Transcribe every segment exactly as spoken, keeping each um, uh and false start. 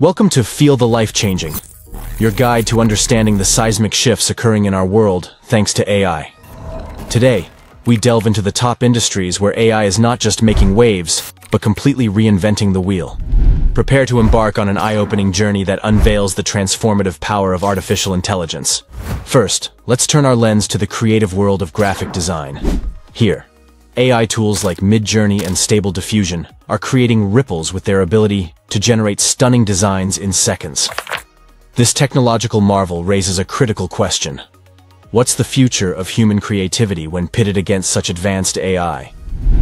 Welcome to Feel the Life-Changing, your guide to understanding the seismic shifts occurring in our world thanks to A I. Today, we delve into the top industries where A I is not just making waves, but completely reinventing the wheel. Prepare to embark on an eye-opening journey that unveils the transformative power of artificial intelligence. First, let's turn our lens to the creative world of graphic design. Here, A I tools like Midjourney and Stable Diffusion are creating ripples with their ability to generate stunning designs in seconds. This technological marvel raises a critical question. What's the future of human creativity when pitted against such advanced A I?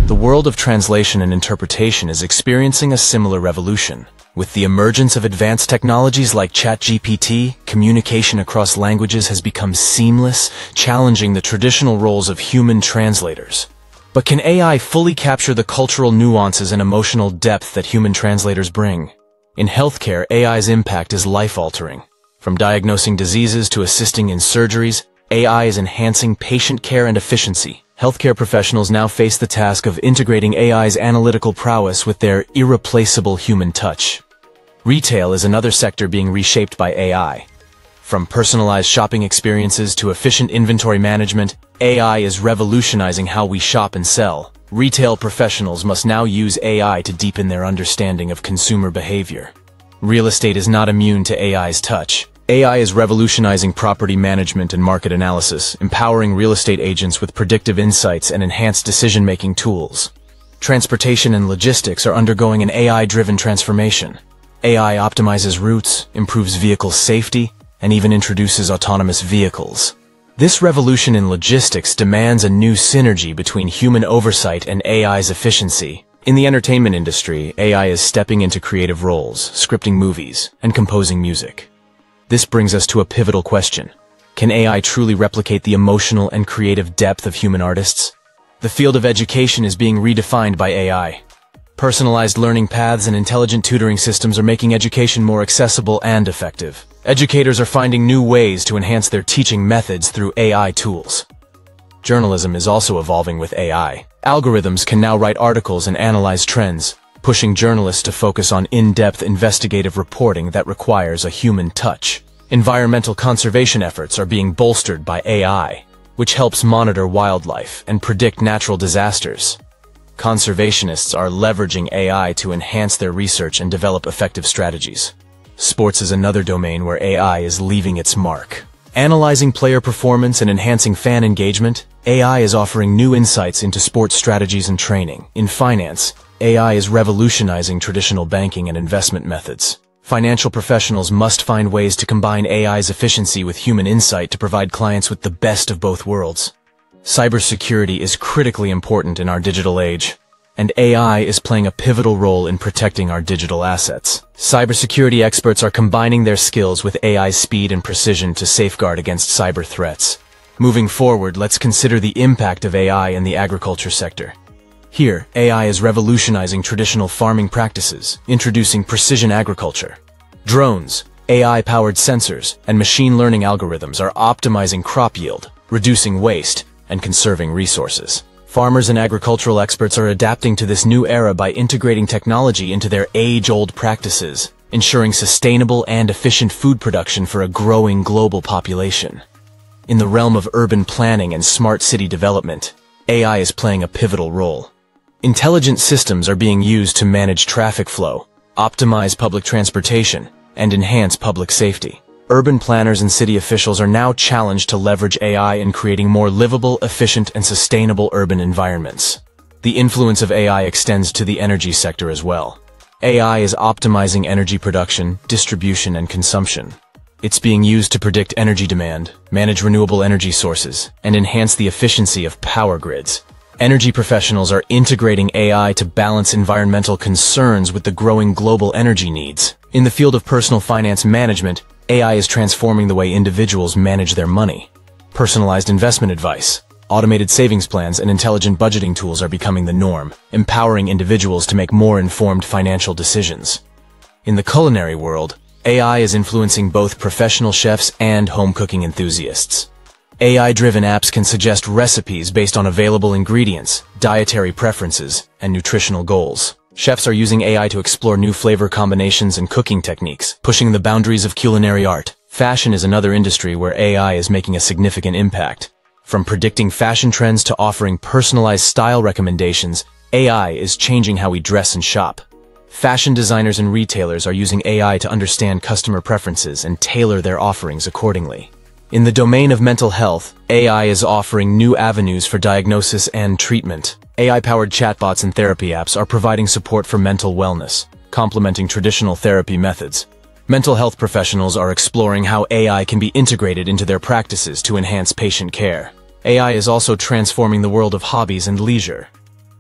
The world of translation and interpretation is experiencing a similar revolution. With the emergence of advanced technologies like ChatGPT, communication across languages has become seamless, challenging the traditional roles of human translators. But can A I fully capture the cultural nuances and emotional depth that human translators bring? In healthcare, A I's impact is life-altering. From diagnosing diseases to assisting in surgeries, A I is enhancing patient care and efficiency. Healthcare professionals now face the task of integrating A I's analytical prowess with their irreplaceable human touch. Retail is another sector being reshaped by A I. From personalized shopping experiences to efficient inventory management, A I is revolutionizing how we shop and sell. Retail professionals must now use A I to deepen their understanding of consumer behavior. Real estate is not immune to A I's touch. A I is revolutionizing property management and market analysis, empowering real estate agents with predictive insights and enhanced decision-making tools. Transportation and logistics are undergoing an A I-driven transformation. A I optimizes routes, improves vehicle safety, and even introduces autonomous vehicles. This revolution in logistics demands a new synergy between human oversight and A I's efficiency. In the entertainment industry, A I is stepping into creative roles, scripting movies, and composing music. This brings us to a pivotal question. Can A I truly replicate the emotional and creative depth of human artists? The field of education is being redefined by A I. Personalized learning paths and intelligent tutoring systems are making education more accessible and effective. Educators are finding new ways to enhance their teaching methods through A I tools. Journalism is also evolving with A I. Algorithms can now write articles and analyze trends, pushing journalists to focus on in-depth investigative reporting that requires a human touch. Environmental conservation efforts are being bolstered by A I, which helps monitor wildlife and predict natural disasters. Conservationists are leveraging A I to enhance their research and develop effective strategies. Sports is another domain where A I is leaving its mark. Analyzing player performance and enhancing fan engagement, A I is offering new insights into sports strategies and training. In finance, A I is revolutionizing traditional banking and investment methods. Financial professionals must find ways to combine A I's efficiency with human insight to provide clients with the best of both worlds. Cybersecurity is critically important in our digital age, and A I is playing a pivotal role in protecting our digital assets. Cybersecurity experts are combining their skills with A I's speed and precision to safeguard against cyber threats. Moving forward, let's consider the impact of A I in the agriculture sector. Here, A I is revolutionizing traditional farming practices, introducing precision agriculture. Drones, A I-powered sensors, and machine learning algorithms are optimizing crop yield, reducing waste, and conserving resources. Farmers and agricultural experts are adapting to this new era by integrating technology into their age-old practices, ensuring sustainable and efficient food production for a growing global population. In the realm of urban planning and smart city development, A I is playing a pivotal role. Intelligent systems are being used to manage traffic flow, optimize public transportation, and enhance public safety. Urban planners and city officials are now challenged to leverage A I in creating more livable, efficient, and sustainable urban environments. The influence of A I extends to the energy sector as well. A I is optimizing energy production, distribution, and consumption. It's being used to predict energy demand, manage renewable energy sources, and enhance the efficiency of power grids. Energy professionals are integrating A I to balance environmental concerns with the growing global energy needs. In the field of personal finance management, A I is transforming the way individuals manage their money. Personalized investment advice, automated savings plans, and intelligent budgeting tools are becoming the norm, empowering individuals to make more informed financial decisions. In the culinary world, A I is influencing both professional chefs and home cooking enthusiasts. A I-driven apps can suggest recipes based on available ingredients, dietary preferences, and nutritional goals. Chefs are using A I to explore new flavor combinations and cooking techniques, pushing the boundaries of culinary art. Fashion is another industry where A I is making a significant impact. From predicting fashion trends to offering personalized style recommendations, A I is changing how we dress and shop. Fashion designers and retailers are using A I to understand customer preferences and tailor their offerings accordingly. In the domain of mental health, A I is offering new avenues for diagnosis and treatment. A I-powered chatbots and therapy apps are providing support for mental wellness, complementing traditional therapy methods. Mental health professionals are exploring how A I can be integrated into their practices to enhance patient care. A I is also transforming the world of hobbies and leisure.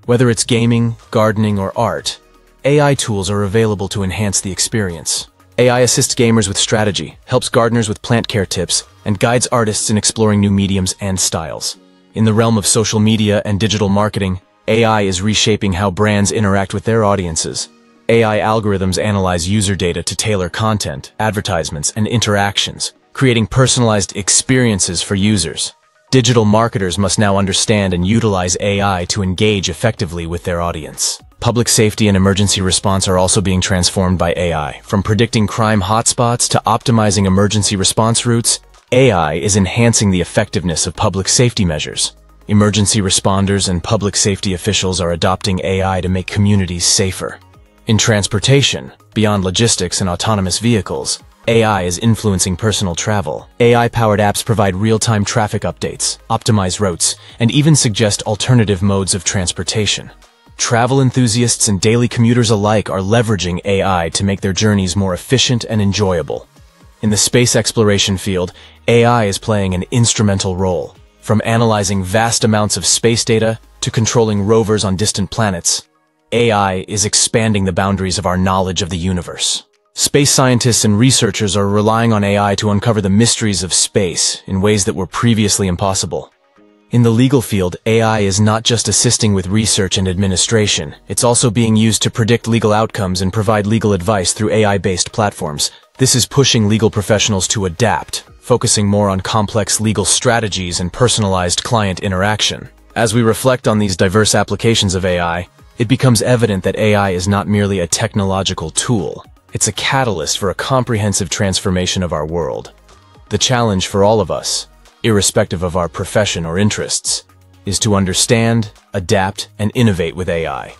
Whether it's gaming, gardening, or art, A I tools are available to enhance the experience. A I assists gamers with strategy, helps gardeners with plant care tips, and guides artists in exploring new mediums and styles. In the realm of social media and digital marketing, A I is reshaping how brands interact with their audiences. A I algorithms analyze user data to tailor content, advertisements, and interactions, creating personalized experiences for users. Digital marketers must now understand and utilize A I to engage effectively with their audience. Public safety and emergency response are also being transformed by A I. From predicting crime hotspots to optimizing emergency response routes, A I is enhancing the effectiveness of public safety measures. Emergency responders and public safety officials are adopting A I to make communities safer. In transportation, beyond logistics and autonomous vehicles, A I is influencing personal travel. A I-powered apps provide real-time traffic updates, optimize routes, and even suggest alternative modes of transportation. Travel enthusiasts and daily commuters alike are leveraging A I to make their journeys more efficient and enjoyable. In the space exploration field, A I is playing an instrumental role. From analyzing vast amounts of space data to controlling rovers on distant planets, A I is expanding the boundaries of our knowledge of the universe. Space scientists and researchers are relying on A I to uncover the mysteries of space in ways that were previously impossible. In the legal field, A I is not just assisting with research and administration, it's also being used to predict legal outcomes and provide legal advice through A I-based platforms. This is pushing legal professionals to adapt, focusing more on complex legal strategies and personalized client interaction. As we reflect on these diverse applications of A I, it becomes evident that A I is not merely a technological tool, it's a catalyst for a comprehensive transformation of our world. The challenge for all of us, irrespective of our profession or interests, is to understand, adapt, and innovate with A I.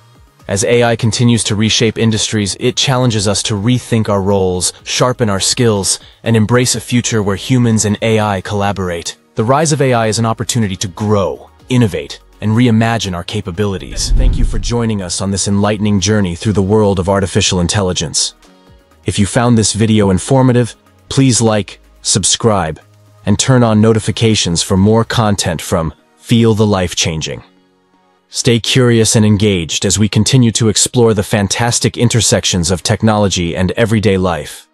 As A I continues to reshape industries, it challenges us to rethink our roles, sharpen our skills, and embrace a future where humans and A I collaborate. The rise of A I is an opportunity to grow, innovate, and reimagine our capabilities. Thank you for joining us on this enlightening journey through the world of artificial intelligence. If you found this video informative, please like, subscribe, and turn on notifications for more content from Feel the Life-Changing. Stay curious and engaged as we continue to explore the fantastic intersections of technology and everyday life.